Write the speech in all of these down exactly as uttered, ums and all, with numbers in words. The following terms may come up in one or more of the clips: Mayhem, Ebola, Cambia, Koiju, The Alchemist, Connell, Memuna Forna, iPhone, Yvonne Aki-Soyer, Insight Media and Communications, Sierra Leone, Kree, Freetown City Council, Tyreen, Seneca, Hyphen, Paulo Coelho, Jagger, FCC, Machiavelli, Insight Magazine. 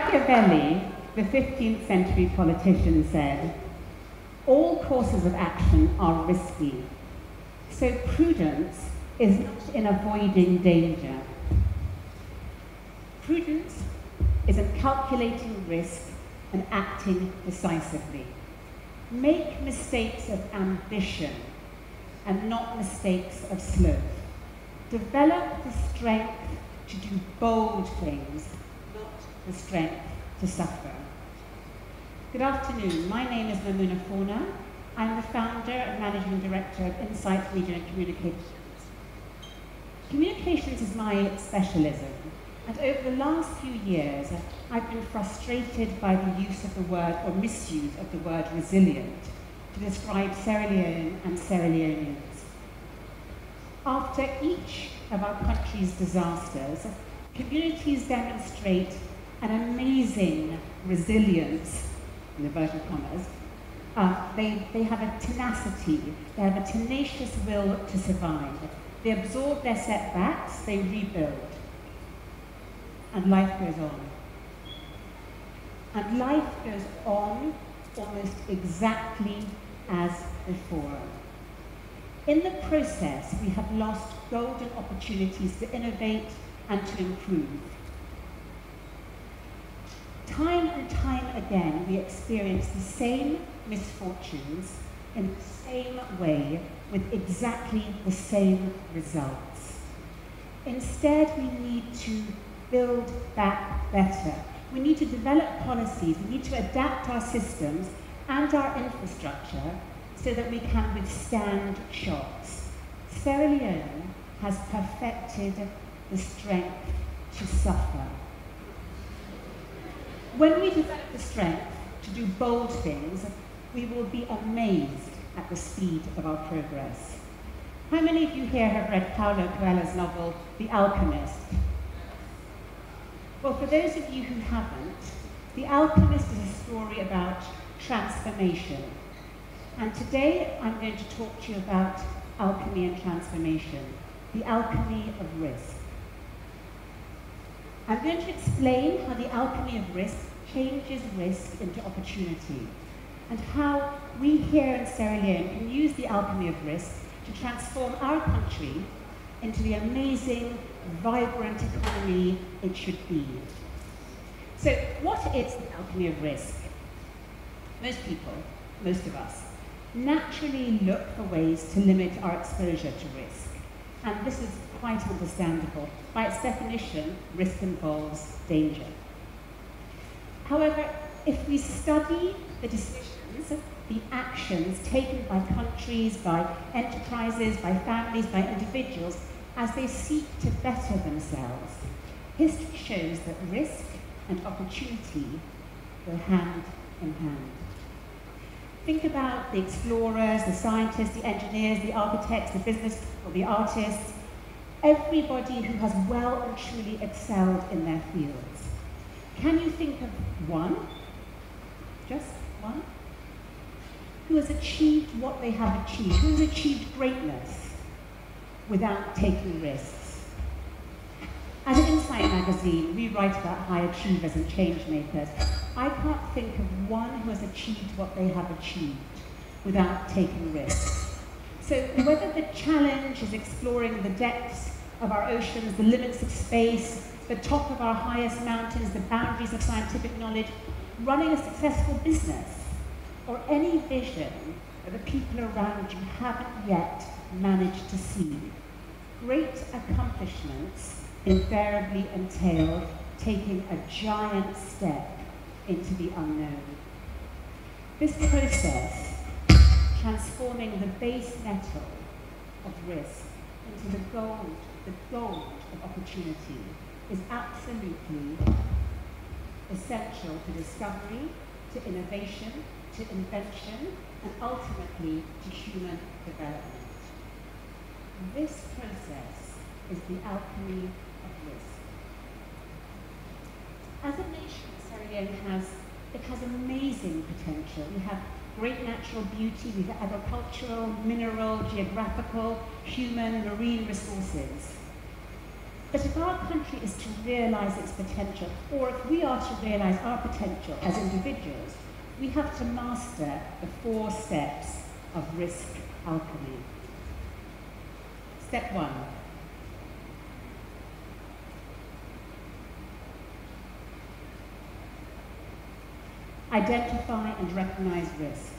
Machiavelli, the fifteenth century politician, said, all courses of action are risky, so prudence is not in avoiding danger. Prudence is in calculating risk and acting decisively. Make mistakes of ambition and not mistakes of sloth. Develop the strength to do bold things, not the strength to suffer. Good afternoon, my name is Memuna Forna. I'm the founder and managing director of Insight Media and Communications. Communications is my specialism, and over the last few years, I've been frustrated by the use of the word, or misuse of the word, resilient, to describe Sierra Leone and Sierra Leoneans. After each of our country's disasters, communities demonstrate an amazing resilience, in inverted commas. Uh, they, they have a tenacity, they have a tenacious will to survive. They absorb their setbacks, they rebuild. And life goes on. And life goes on almost exactly as before. In the process, we have lost golden opportunities to innovate and to improve. Time and time again, we experience the same misfortunes in the same way with exactly the same results. Instead, we need to build back better. We need to develop policies, we need to adapt our systems and our infrastructure so that we can withstand shocks. Sierra Leone has perfected the strength to suffer. When we develop the strength to do bold things, we will be amazed at the speed of our progress. How many of you here have read Paulo Coelho's novel, The Alchemist? Well, for those of you who haven't, The Alchemist is a story about transformation. And today, I'm going to talk to you about alchemy and transformation, the alchemy of risk. I'm going to explain how the alchemy of risk changes risk into opportunity, and how we here in Sierra Leone can use the alchemy of risk to transform our country into the amazing, vibrant economy it should be. So what is the alchemy of risk? Most people, most of us, naturally look for ways to limit our exposure to risk. And this is quite understandable. By its definition, risk involves danger. However, if we study the decisions, the actions taken by countries, by enterprises, by families, by individuals, as they seek to better themselves, history shows that risk and opportunity go hand in hand. Think about the explorers, the scientists, the engineers, the architects, the business, or the artists, everybody who has well and truly excelled in their fields. Can you think of one, just one, who has achieved what they have achieved, who has achieved greatness without taking risks? As an Insight magazine, we write about high achievers and change makers. I can't think of one who has achieved what they have achieved without taking risks. So whether the challenge is exploring the depths of our oceans, the limits of space, the top of our highest mountains, the boundaries of scientific knowledge, running a successful business, or any vision that the people around you haven't yet managed to see, great accomplishments invariably entail taking a giant step into the unknown. This process, transforming the base metal of risk into the gold, the gold of opportunity, is absolutely essential to discovery, to innovation, to invention, and ultimately to human development. This process is the alchemy of risk. As a nation, Sierra Leone has, it has amazing potential. We have great natural beauty, we have agricultural, mineral, geographical, human, marine resources. But if our country is to realise its potential, or if we are to realise our potential as individuals, we have to master the four steps of risk alchemy. Step one. Identify and recognise risk.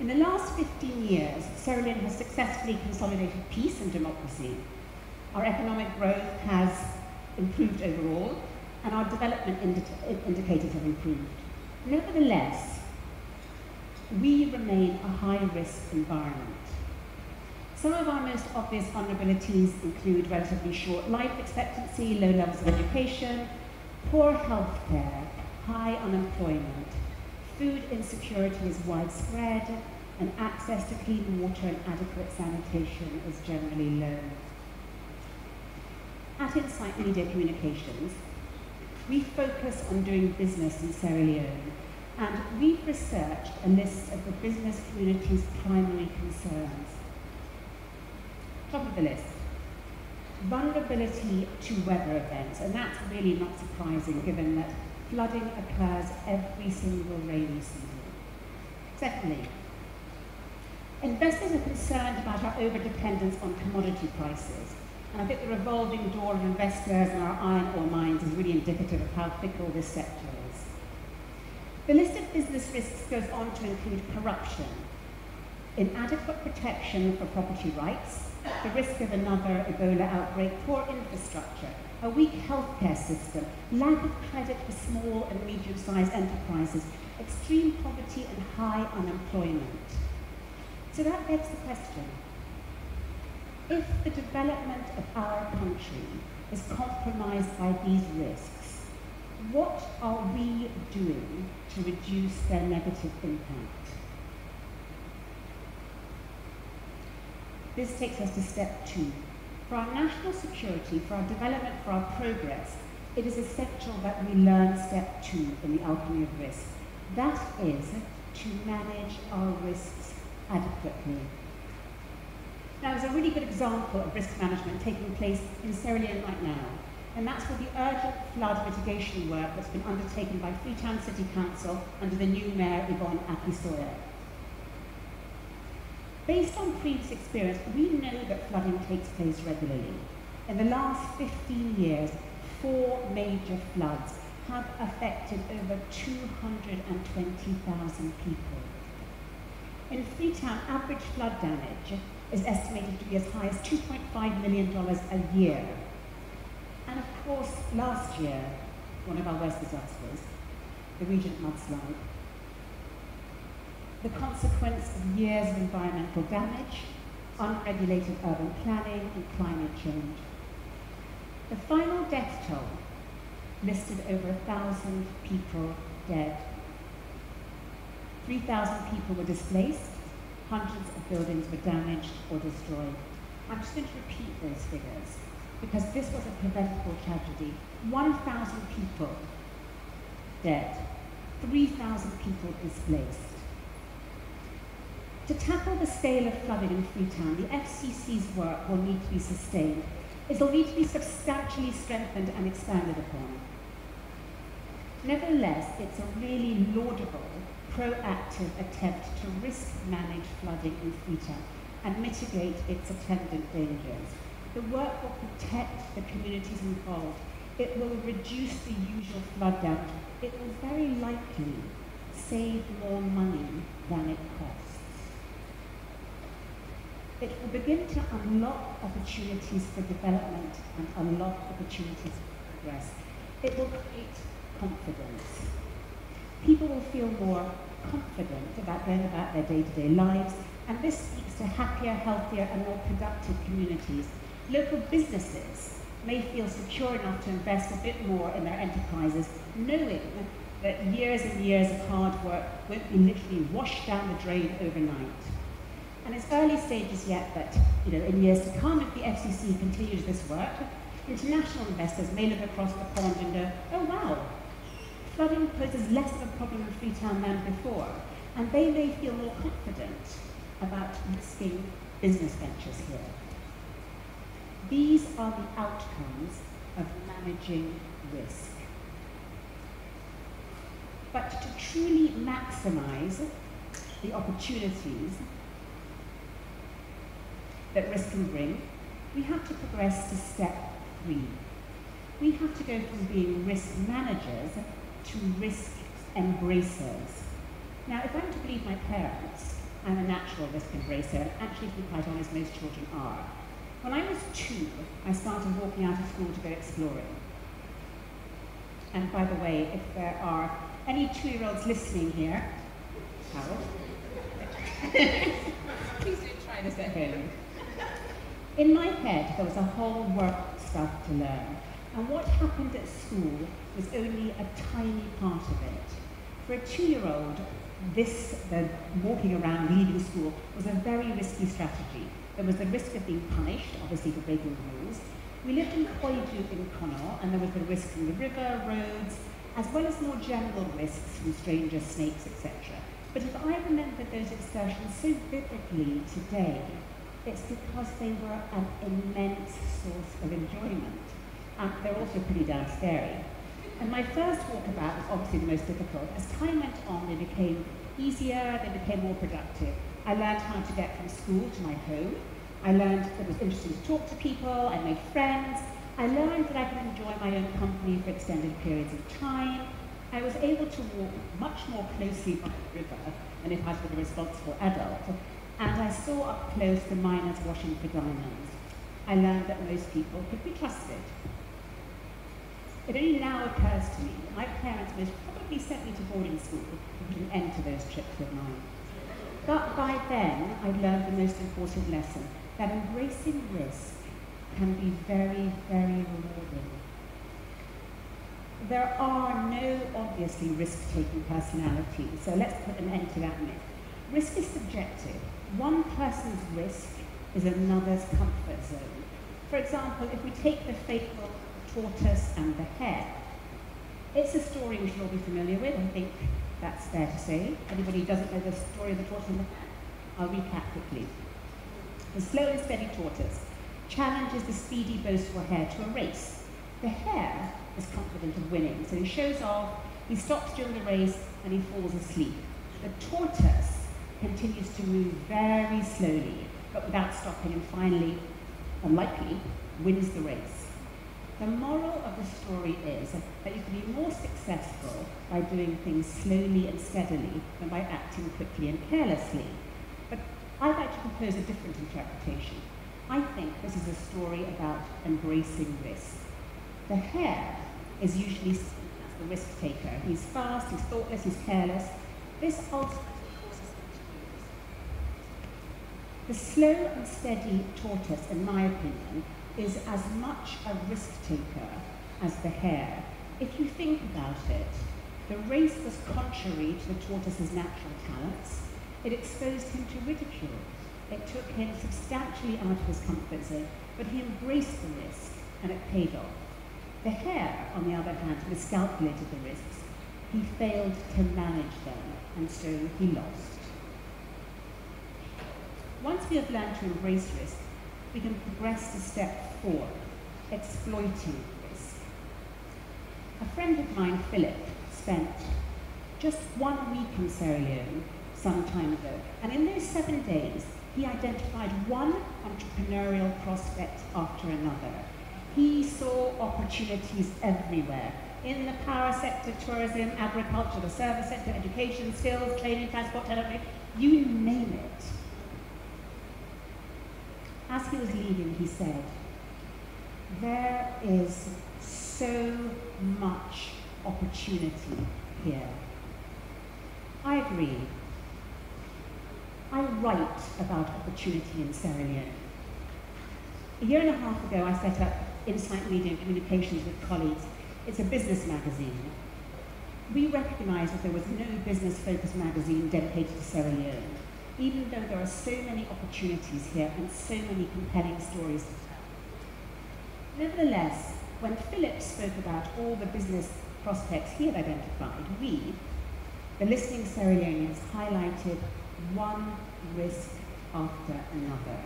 In the last fifteen years, Sierra Leone has successfully consolidated peace and democracy. Our economic growth has improved overall, and our development indi indicators have improved. Nevertheless, we remain a high-risk environment. Some of our most obvious vulnerabilities include relatively short life expectancy, low levels of education, poor health care, high unemployment. Food insecurity is widespread, and access to clean water and adequate sanitation is generally low. At Insight Media Communications, we focus on doing business in Sierra Leone, and we've researched a list of the business community's primary concerns. Top of the list, vulnerability to weather events, and that's really not surprising given that flooding occurs every single rainy season. Secondly, investors are concerned about our over-dependence on commodity prices. And I think the revolving door of investors and our iron ore mines is really indicative of how fickle this sector is. The list of business risks goes on to include corruption, inadequate protection for property rights, the risk of another Ebola outbreak, poor infrastructure, a weak healthcare system, lack of credit for small and medium-sized enterprises, extreme poverty and high unemployment. So that begs the question, if the development of our country is compromised by these risks, what are we doing to reduce their negative impact? This takes us to step two. For our national security, for our development, for our progress, it is essential that we learn step two in the alchemy of risk. That is to manage our risks adequately. Now, there's a really good example of risk management taking place in Sierra Leone right now, and that's with the urgent flood mitigation work that's been undertaken by Freetown City Council under the new mayor, Yvonne Aki-Soyer. Based on previous experience, we know that flooding takes place regularly. In the last fifteen years, four major floods have affected over two hundred twenty thousand people. In Freetown, average flood damage is estimated to be as high as two point five million dollars a year. And of course, last year, one of our worst disasters, the Regent mudslide, the consequence of years of environmental damage, unregulated urban planning, and climate change. The final death toll listed over one thousand people dead. three thousand people were displaced, hundreds of buildings were damaged or destroyed. I'm just going to repeat those figures, because this was a preventable tragedy. one thousand people dead, three thousand people displaced. To tackle the scale of flooding in Freetown, the F C C's work will need to be sustained. It will need to be substantially strengthened and expanded upon. Nevertheless, it's a really laudable, proactive attempt to risk manage flooding in Freetown and mitigate its attendant dangers. The work will protect the communities involved. It will reduce the usual flood damage. It will very likely save more money than it costs. It will begin to unlock opportunities for development and unlock opportunities for progress. It will create confidence. People will feel more confident about going about their day-to-day lives, and this speaks to happier, healthier, and more productive communities. Local businesses may feel secure enough to invest a bit more in their enterprises, knowing that years and years of hard work won't be literally washed down the drain overnight. And it's early stages yet, but you know, in years to come, if the F C C continues this work, international investors may look across the pond and go, oh wow, flooding poses less of a problem in Freetown than before, and they may feel more confident about risking business ventures here. These are the outcomes of managing risk. But to truly maximize the opportunities that risk can bring, we have to progress to step three. We have to go from being risk managers to risk embracers. Now, if I'm to believe my parents, I'm a natural risk embracer, and actually, to be quite honest, most children are. When I was two, I started walking out of school to go exploring. And by the way, if there are any two-year-olds listening here, Harold, please do try this at home. In my head, there was a whole work stuff to learn. And what happened at school was only a tiny part of it. For a two-year-old, this, the walking around, leaving school, was a very risky strategy. There was the risk of being punished, obviously, for breaking the rules. We lived in Koiju in Connell, and there was the risk from the river, roads, as well as more general risks from strangers, snakes, et cetera. But if I remember those excursions so vividly today, it's because they were an immense source of enjoyment. And they're also pretty damn scary. And my first walkabout was obviously the most difficult. As time went on, they became easier, they became more productive. I learned how to get from school to my home. I learned that it was interesting to talk to people, I made friends. I learned that I could enjoy my own company for extended periods of time. I was able to walk much more closely by the river than if I had been a responsible adult. And I saw up close the miners washing for diamonds. I learned that most people could be trusted. It only now occurs to me that my parents most probably sent me to boarding school to put an end to those trips of mine. But by then, I'd learned the most important lesson, that embracing risk can be very, very rewarding. There are no obviously risk-taking personalities, so let's put an end to that myth. Risk is subjective. One person's risk is another's comfort zone. For example, if we take the fateful tortoise and the hare, it's a story we should all be familiar with, I think. That's fair to say. Anybody who doesn't know the story of the tortoise and the hare? I'll recap quickly. The slow and steady tortoise challenges the speedy, boastful hare to a race. The hare is confident of winning, so he shows off, he stops during the race, and he falls asleep. The tortoise continues to move very slowly, but without stopping, and finally, unlikely, wins the race. The moral of the story is that you can be more successful by doing things slowly and steadily than by acting quickly and carelessly. But I'd like to propose a different interpretation. I think this is a story about embracing risk. The hare is usually the risk taker. He's fast, he's thoughtless, he's careless. This also the slow and steady tortoise, in my opinion, is as much a risk taker as the hare. If you think about it, the race was contrary to the tortoise's natural talents. It exposed him to ridicule. It took him substantially out of his comfort zone, but he embraced the risk and it paid off. The hare, on the other hand, miscalculated the risks. He failed to manage them, and so he lost. Once we have learned to embrace risk, we can progress to step four, exploiting risk. A friend of mine, Philip, spent just one week in Sierra Leone some time ago, and in those seven days, he identified one entrepreneurial prospect after another. He saw opportunities everywhere, in the power sector, tourism, agriculture, the service sector, education, skills, training, transport, television, you name it. As he was leaving, he said, there is so much opportunity here. I agree. I write about opportunity in Sierra Leone. A year and a half ago, I set up Insight Media and Communications with colleagues. It's a business magazine. We recognized that there was no business-focused magazine dedicated to Sierra Leone, even though there are so many opportunities here and so many compelling stories to tell. Nevertheless, when Philip spoke about all the business prospects he had identified, we, the listening Sierra Leoneans, highlighted one risk after another.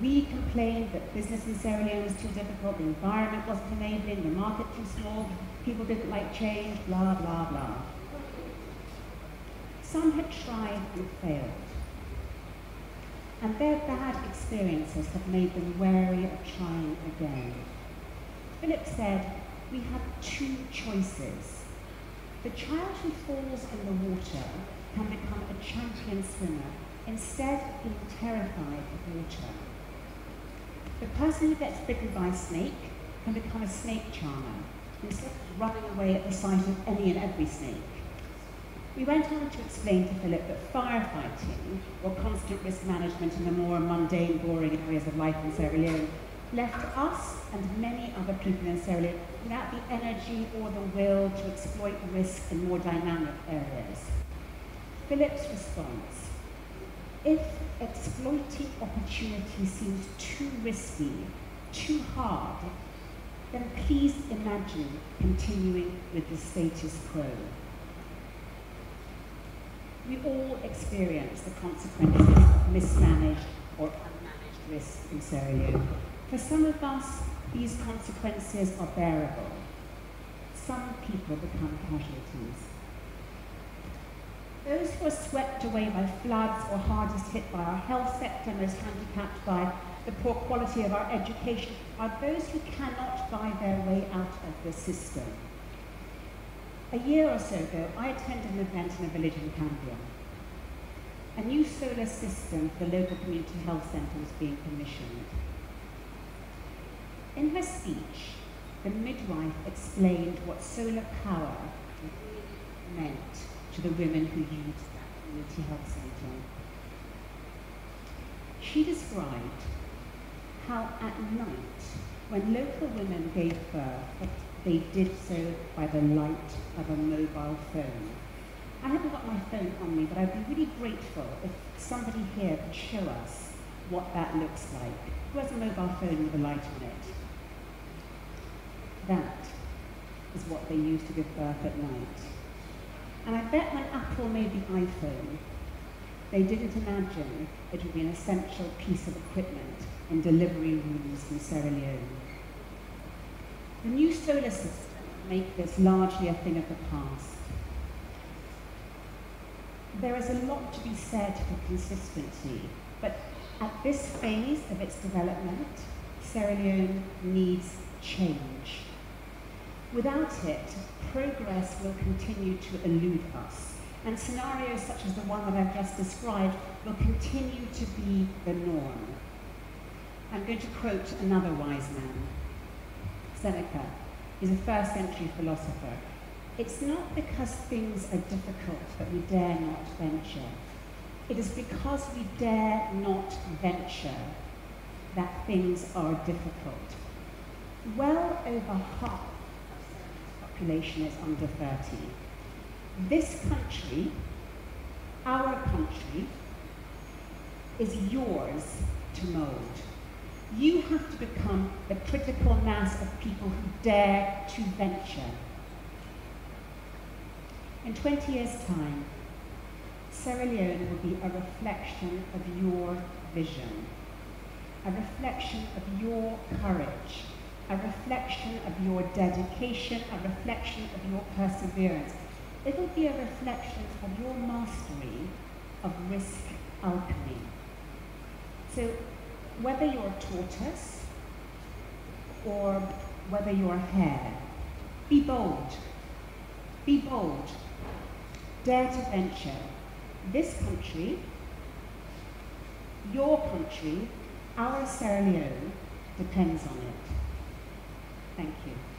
We complained that business in Sierra Leone was too difficult, the environment wasn't enabling, the market too small, people didn't like change, blah, blah, blah. Some had tried and failed. And their bad experiences have made them wary of trying again. Philip said, we have two choices. The child who falls in the water can become a champion swimmer, instead of being terrified of water. The person who gets bitten by a snake can become a snake charmer, instead of running away at the sight of any and every snake. We went on to explain to Philip that firefighting, or constant risk management in the more mundane, boring areas of life in Sierra Leone, left us and many other people in Sierra Leone without the energy or the will to exploit risk in more dynamic areas. Philip's response, if exploiting opportunity seems too risky, too hard, then please imagine continuing with the status quo. We all experience the consequences of mismanaged or unmanaged risk in Sierra Leone. For some of us, these consequences are bearable. Some people become casualties. Those who are swept away by floods or hardest hit by our health sector, most handicapped by the poor quality of our education, are those who cannot buy their way out of the system. A year or so ago, I attended an event in a village in Cambia. A new solar system for the local community health centre was being commissioned. In her speech, the midwife explained what solar power really meant to the women who used that community health centre. She described how at night, when local women gave birth, they did so by the light of a mobile phone. I haven't got my phone on me, but I'd be really grateful if somebody here could show us what that looks like. Who has a mobile phone with a light on it? That is what they used to give birth at night. And I bet when Apple made the iPhone, they didn't imagine it would be an essential piece of equipment in delivery rooms in Sierra Leone. The new solar system makes this largely a thing of the past. There is a lot to be said for consistency, but at this phase of its development, Sierra Leone needs change. Without it, progress will continue to elude us, and scenarios such as the one that I've just described will continue to be the norm. I'm going to quote another wise man. Seneca is a first century philosopher. It's not because things are difficult that we dare not venture. It is because we dare not venture that things are difficult. Well over half of the population is under thirty. This country, our country, is yours to mold. You have to become the critical mass of people who dare to venture. In twenty years' time, Sierra Leone will be a reflection of your vision, a reflection of your courage, a reflection of your dedication, a reflection of your perseverance. It will be a reflection of your mastery of risk alchemy. So, whether you're a tortoise or whether you're a hare, be bold, be bold, dare to venture. This country, your country, our Sierra Leone depends on it. Thank you.